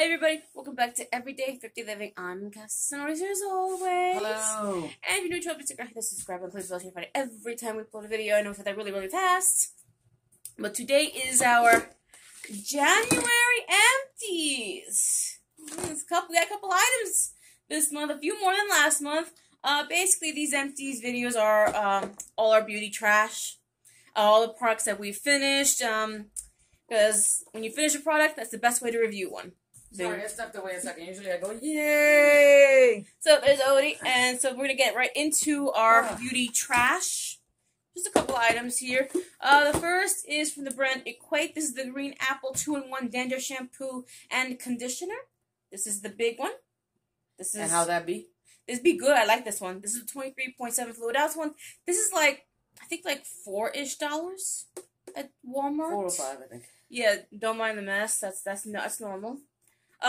Hi everybody, welcome back to Everyday 50 Living. I'm Cassie, as always. Hello. And if you're new to our Instagram, hit subscribe and please notify you every time we upload a video. I know it's that really fast. But today is our January empties. We got a couple items this month, a few more than last month. Basically, these empties videos are all our beauty trash, all the products that we finished. Because when you finish a product, that's the best way to review one. Sorry, I stepped away a second. Usually I go, yay! So there's Odie, and so we're going to get right into our beauty trash. Just a couple items here. The first is from the brand Equate. This is the Green Apple 2-in-1 Dandruff Shampoo and Conditioner. This is the big one. This is, and how'd that be? This be good. I like this one. This is the 23.7 fluid ounce one. This is like, I think like $4-ish at Walmart. 4 or 5, I think. Yeah, don't mind the mess. That's normal.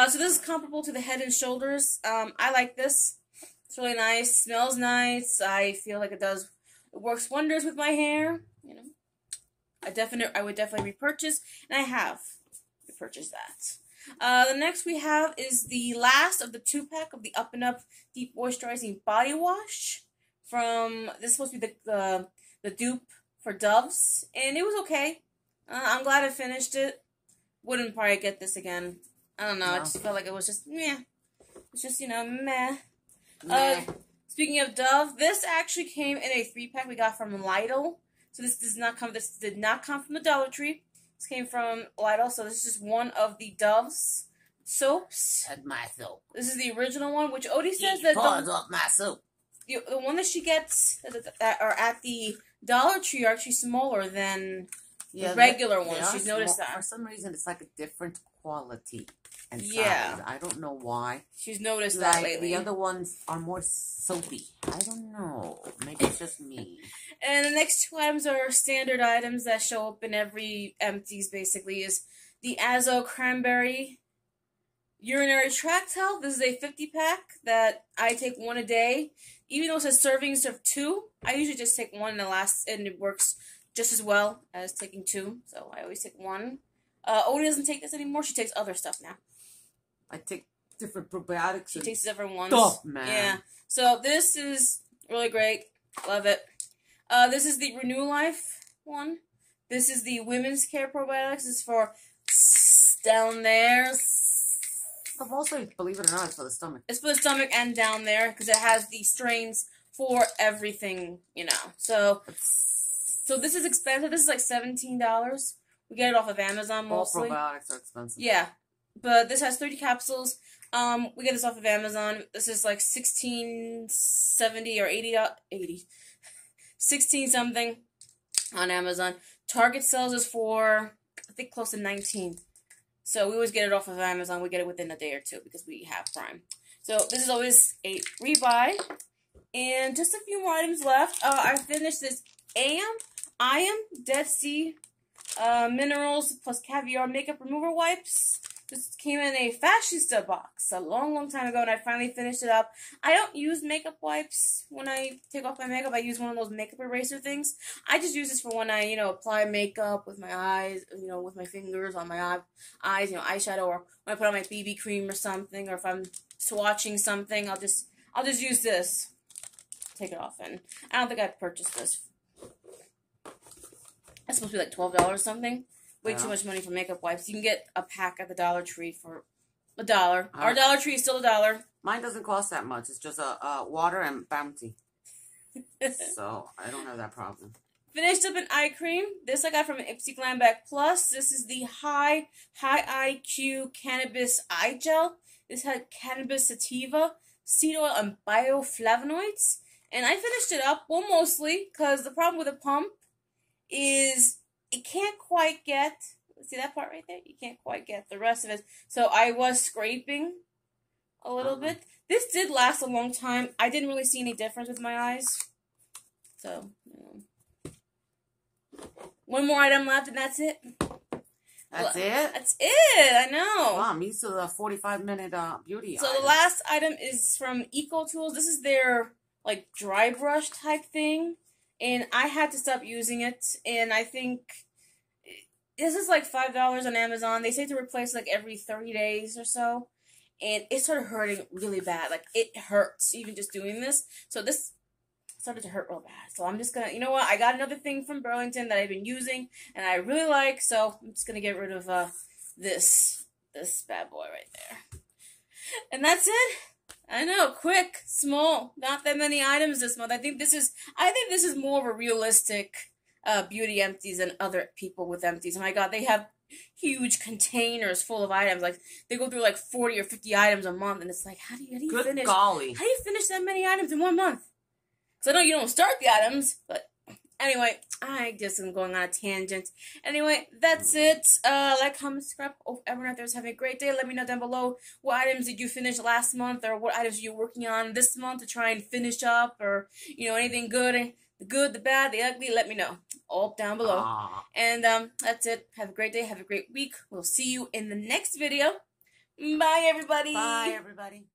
So this is comparable to the Head and Shoulders. I like this. It's really nice. Smells nice. I feel like it does. It works wonders with my hair. You know, I would definitely repurchase, and I have repurchased that. The next we have is the last of the 2-pack of the Up and Up Deep Moisturizing Body Wash. From this is supposed to be the dupe for Dove's, and it was okay. I'm glad I finished it. Wouldn't probably get this again. I don't know. No. I just felt like it was just meh. It's just, you know, meh. Meh. Speaking of Dove, this actually came in a 3-pack we got from Lidl. So this does not come. This did not come from the Dollar Tree. This came from Lidl. So this is just one of the Dove's soaps. That's my soap. This is the original one, which Odie says that off my soap. The one that she gets that are at the Dollar Tree are actually smaller than. Yeah, the regular ones. She's noticed that. For some reason, it's like a different quality and size. Yeah. I don't know why. She's noticed like that lately. The other ones are more soapy. I don't know. Maybe it's just me. And the next 2 items are standard items that show up in every empties, basically, is the Azo Cranberry Urinary Tract Health. This is a 50-pack that I take 1 a day. Even though it says servings of 2, I usually just take 1 and it works just as well as taking 2, so I always take 1. Odie doesn't take this anymore. She takes other stuff now. I take different probiotics. She takes different ones. Stop, man. Yeah. So this is really great. Love it. This is the Renew Life one. This is the Women's Care Probiotics. This is for down there. I've also, believe it or not, it's for the stomach. It's for the stomach and down there because it has the strains for everything, you know. So. So this is expensive. This is like $17. We get it off of Amazon mostly. All probiotics are expensive. Yeah, but this has 30 capsules. We get this off of Amazon. This is like $16.70 or $80. 16 something on Amazon. Target sells us for I think close to 19. So we always get it off of Amazon. We get it within a day or 2 because we have Prime. So this is always a rebuy. And just a few more items left. I finished this I am Dead Sea minerals plus caviar makeup remover wipes. This came in a fashionista box a long time ago, and I finally finished it up. I don't use makeup wipes when I take off my makeup. I use one of those makeup eraser things. I just use this for when I, you know, apply makeup with my eyes, you know, with my fingers on my eyes, you know, eyeshadow, or when I put on my BB cream or something, or if I'm swatching something, I'll just use this. Take it off, and I don't think I purchased this. That's supposed to be like $12 or something. Way too much money for makeup wipes. You can get a pack at the Dollar Tree for $1. Our Dollar Tree is still $1. Mine doesn't cost that much. It's just water and Bounty. So I don't have that problem. Finished up an eye cream. This I got from an Ipsy Glam Bag Plus. This is the High IQ Cannabis Eye Gel. This had cannabis sativa, seed oil, and bioflavonoids. And I finished it up, well, mostly, because the problem with a pump is it can't quite get, see that part right there? You can't quite get the rest of it. So I was scraping a little bit. This did last a long time. I didn't really see any difference with my eyes. So, you know. 1 more item left and that's it. That's it? That's it, I know. Wow, I'm used to the 45-minute beauty item. So the last item is from Eco Tools. This is their, like, dry brush type thing. And I had to stop using it, and I think This is like $5 on Amazon. They say to replace like every 30 days or so. And it started hurting really bad. Like, it hurts even just doing this. So this started to hurt real bad. So I'm just going to, you know what? I got another thing from Burlington that I've been using and I really like. So I'm just going to get rid of this bad boy right there. And that's it. I know, quick, small, not that many items this month. I think this is more of a realistic beauty empties than other people with empties. Oh my God, they have huge containers full of items. Like, they go through like 40 or 50 items a month, and it's like, how do you Good finish? Golly. How do you finish that many items in 1 month? So I know you don't start the items, but anyway, I guess I'm going on a tangent. Anyway, that's it. Like, comment, subscribe. Hope everyone out there is having a great day. Let me know down below what items did you finish last month, or what items are you working on this month to try and finish up, or you know, anything good. The good, the bad, the ugly, let me know. All down below. And that's it. Have a great day. Have a great week. We'll see you in the next video. Bye, everybody. Bye, everybody.